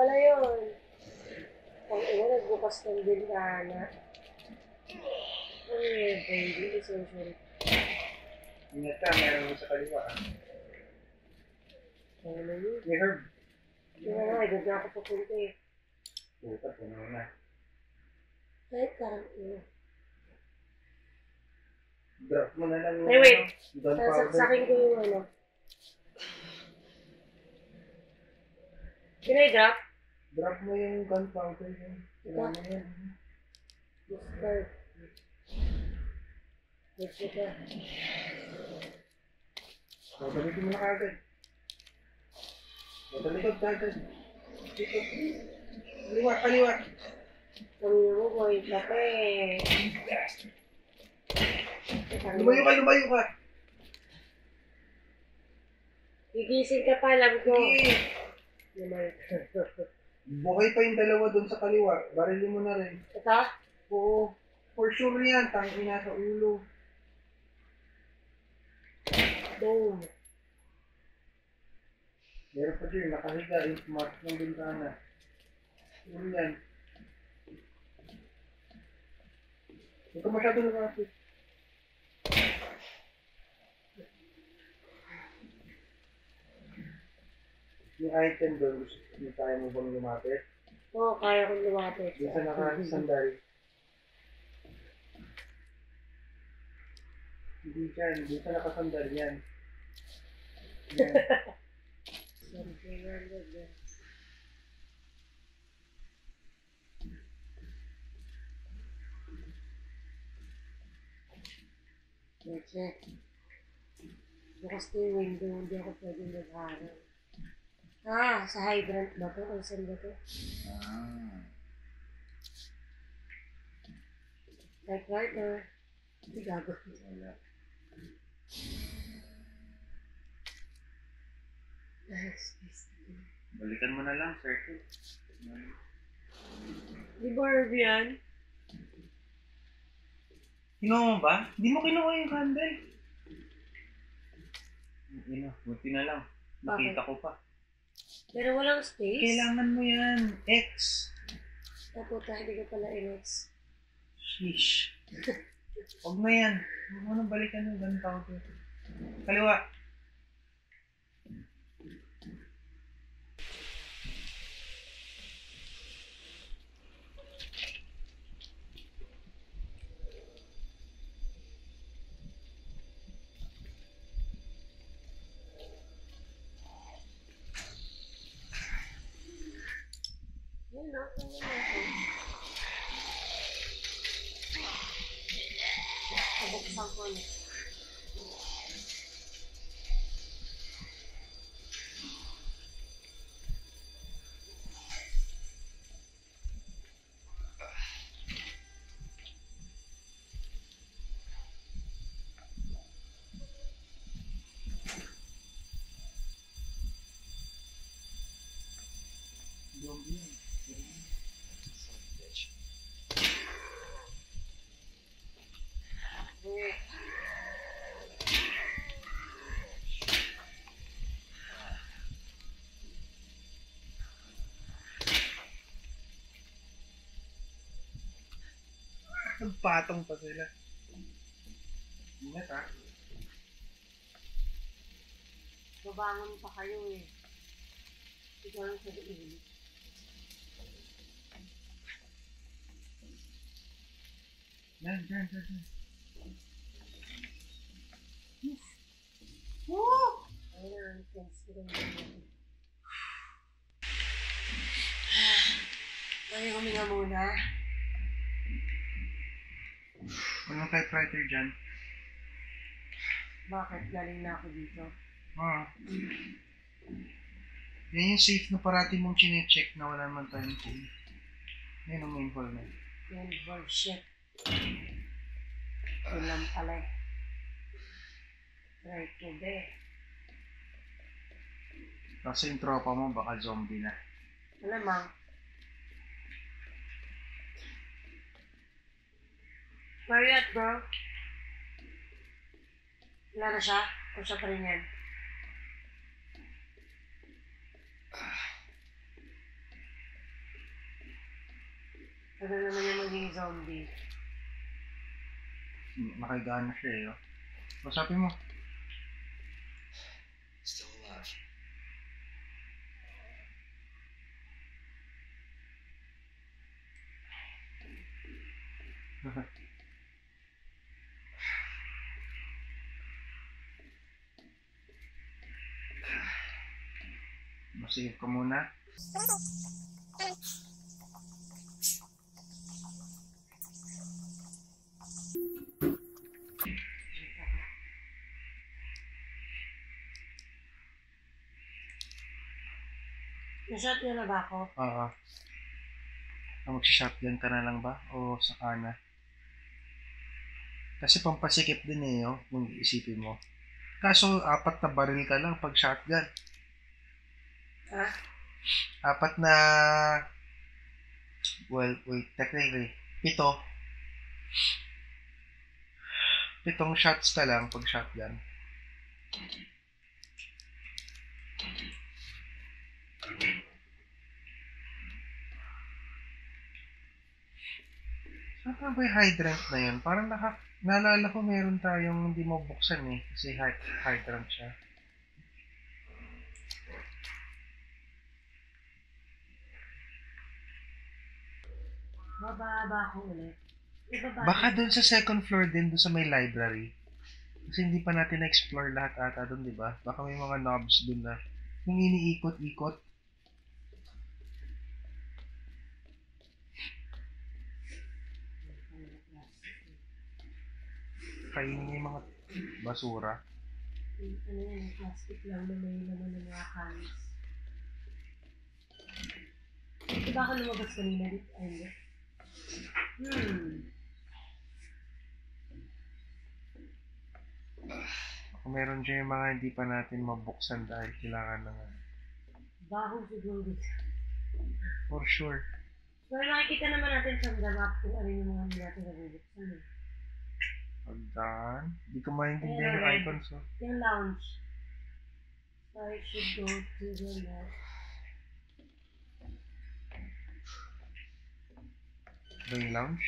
pala yun. Ang ina, nagbukas ng bintana. Ay, baby, essential. Ingat ka, meron mo sa kaliwa. Ano na yun? May herb. Hindi na, hindi na ako papunta eh. Puta, puno na. Kahit parang ina. Drop mo na lang yung... Hey, wait. Sasaksakin ko yung ano. Can I drop? Drop mo yung gunpowder yun. Drop mo yun. Just start. Let's go ka. Matalikin mo na kagad. Matalikod kagad. Dito. Kaliwa, kaliwa. Kaliwa ko, itlapay eh. Lumayo ka, lumayo ka! Gigising ka pa, alam ko. Lumayo ka. Buhay pa yung dalawa doon sa kaliwa. Barilin mo na rin. Ito? Oo. For sure yan. Tangin na sa ulo. Boom. Meron pa dyan. Nakahiga. Yung smart ng bintana. Yun yan. Huwag ka masyado nakapit. Yung item doon, hindi kaya mo bang lumapit? Oo, kaya kong lumapit. Yung sa nakasandal. Hindi dyan, yung sa nakasandal yan. Yan. Something wrong with that. Let's check. Bukas na yung window, hindi ako pwede magharap. Ah, sa hydrant ba ito? Kung saan ba ito? Ah. Like right now. Hindi gago. Wala. Balikan mo na lang, circle. Di ba, Herb yan? Kinuha mo ba? Hindi mo kinuha yung candle. Buti na lang. Nakita ko pa. Pero walang space? Kailangan mo yan. X. Naputa, hindi ko pala in-X. Sheesh. Huwag na yan. Huwag mo nang balikan yung ganun pa ako. Kaliwa. Nagpatong pa sila. Ingat ha. Babangon pa kayo eh. Ikaw lang sa diin. Yan, yan, yan, yan. Yes. Woo! Ayan, thanks for the moment. Ay, huminga muna. Walang typewriter dyan. Bakit? Galing na ako dito. Oo. Yan yung safe na parati mong chinecheck na wala naman tayong key. Yan ang main hall na. Main hall, shit. Yun lang pala eh. Right today. Kasi yung tropa mo baka zombie na. Alam mo. Hurry up, bro. Wala na siya. Kung siya pa rin yan. Ano naman yung maging zombie? Nakagana siya eh. Masapin mo. Still alive. Masihip ka muna. Nashotgun na ba ako? Oo. Magsishotgun ka na lang ba? O saka na? Kasi pampasikip din eh, oh, kung iisipin mo. Kaso, 4 na baril ka lang pag shotgun. Ha? 4 na... Well, wait, technically, 7. 7 shots ka lang pag shotgun. Saan ka ba yung hydrant na yun? Parang naalala ko meron tayong hindi mo buksan eh. Kasi hydrant siya. Bababa ako ulit. Baka dun sa 2nd floor din, dun sa may library. Kasi hindi pa natin na-explore lahat ata dun, di ba? Baka may mga knobs dun na yung iniikot-ikot. Kainin niya yung mga basura. Ano yan, plastic lang na may naman ng mga kanis. Diba ako lumabas kanina dito? Kung meron siya yung mga hindi pa natin mabuksan dahil kailangan na nga. Bago siguro dito. For sure. Well, nakikita naman natin from the map kung ano yung mga hindi natin nabubuksan eh. Pagdaan. Hindi ko maintindihan yung icons, oh. Yung lounge. So, I should go to the left. Yung lounge?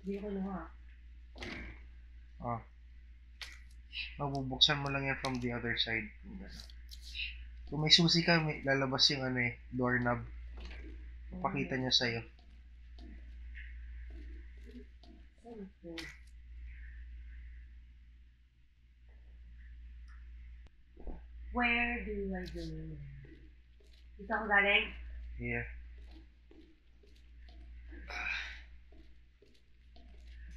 Hindi ko nawa. Ah. Mabubuksan mo lang yan from the other side. Kung may susi ka, may lalabas yung ano eh, doorknob. Pakita niya sa'yo. Where do I go? Dito ako galing? Yeah.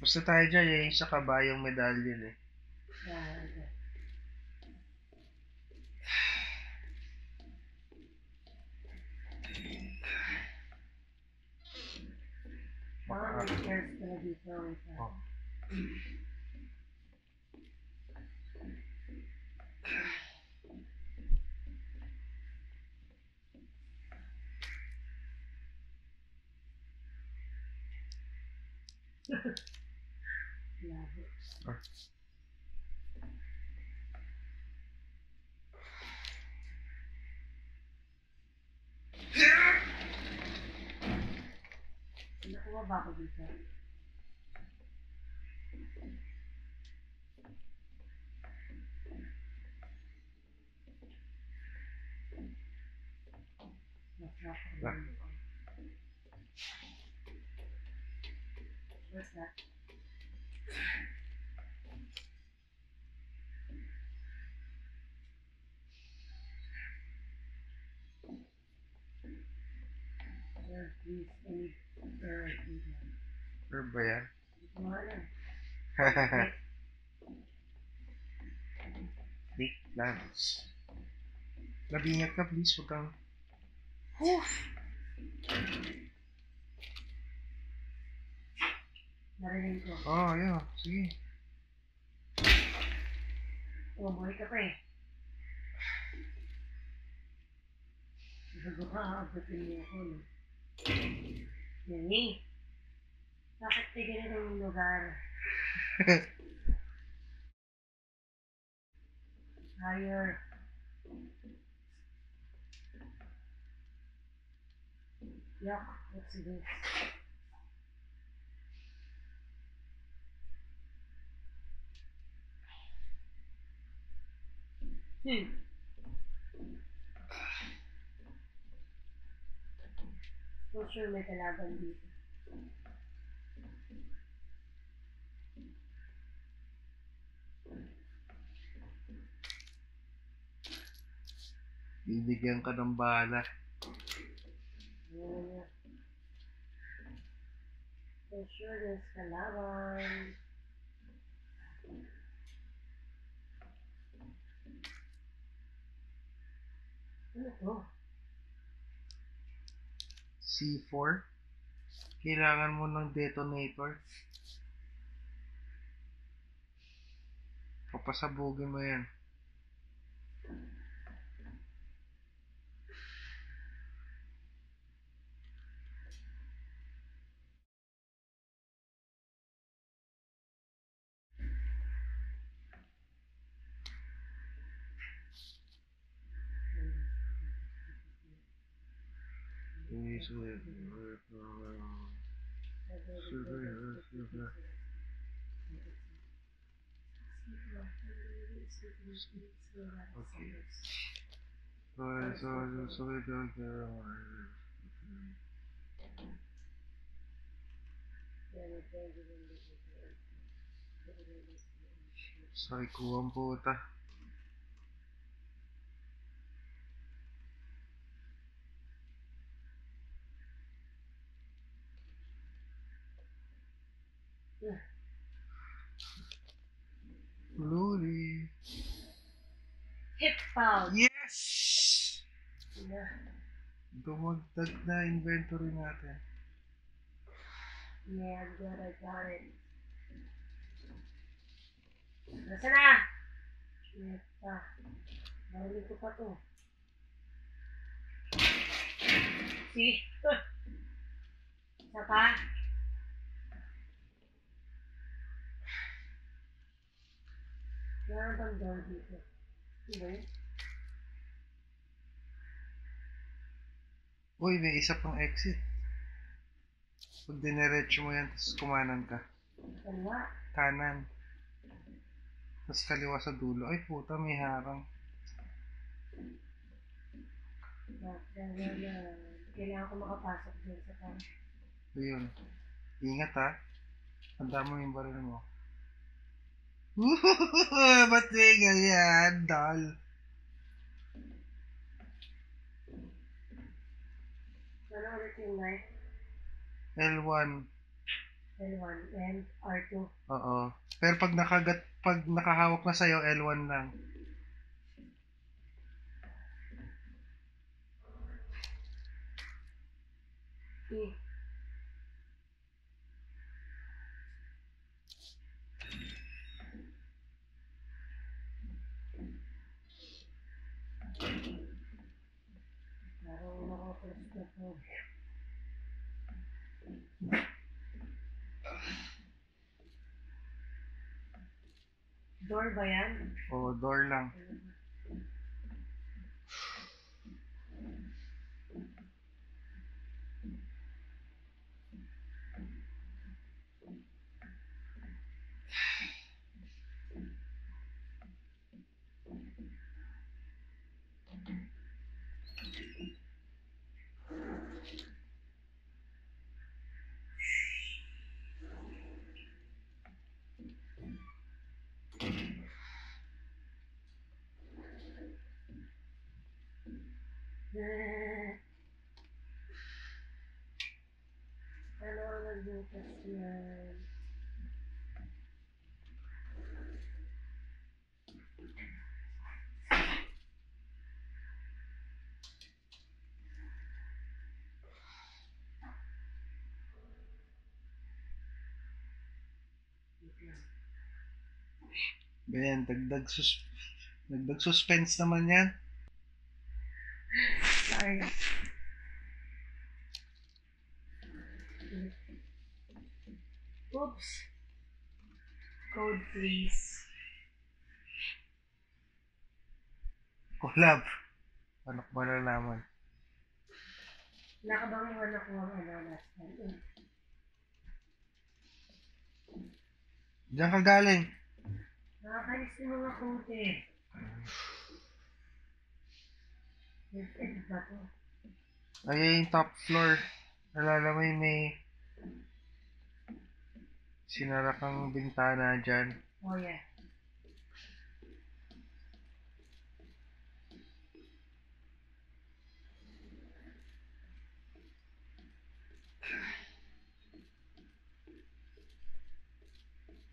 Basta tayo dyan, yung isa ka ba yung medallion eh. Wow, my hair's gonna be throwing up. Love it. Baba dito. What's that? Herb ba yan? Big plants. Labingat ka please, huwag kang... Oof! Narinig ko. Oo, yun. Sige. Oh, buhay ka pa eh. Nagawa ka, abutin niya ako. Yan eh. Dapat tigilin ang lugar. Higher. Yuck, what's this? Not sure may talagang dito. Bibigyan ka ng bala. Not sure there's kalaban. Ano to? C4? Kailangan mo ng detonator. Papasabugin mo yan. Sorry, kuwang puta. Glory. Hip out. Yes! Dumagdag na inventory natin. Yeah, I'm glad I got it. Nasa na? Yes, pa. Balik ko pa to. See? Isa pa? Meron bang door dito? Hindi. Uy, may isa pang exit. Pag dinerecho mo yan, tapos kumanan ka. Kaliwa? Kanan. Tapos kaliwa sa dulo. Ay puta, may harang. Kailangan ko makapasok dyan sa kanan. Ayun. Ingat ha. Tandaan mo yung baril mo. Woohoo! Ba't may ganyan? Dal. Ano ulit yung knife? L1. L1 and R2. Oo. Pero pag nakahawak na sa'yo, L1 lang. E. Door ba yan? Oo, door lang. Ayan, dagdag suspense naman yan. Sorry. Oops. Code, please. Collab. Ano ko ba nalaman? Wala ka bang wala ko last time? Diyan ka galing. Nakakalis yung mga kote. Ay, top floor. Alala mo yung may sinara kang bintana dyan. Oh, yeah.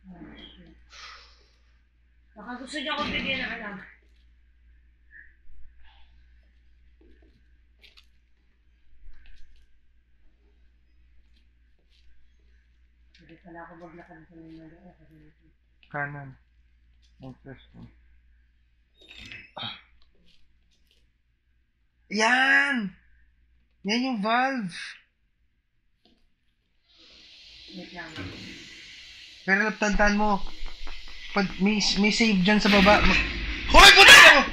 Oh, shit. Baka gusto niya akong bigyan ng alam. Wala ko bag lakad sa mga mga kanan. Interesting. Yan! Yan yung valve! Wait lang. Pero naptantaan mo. Pag may save dyan sa baba. Hoy! Puta!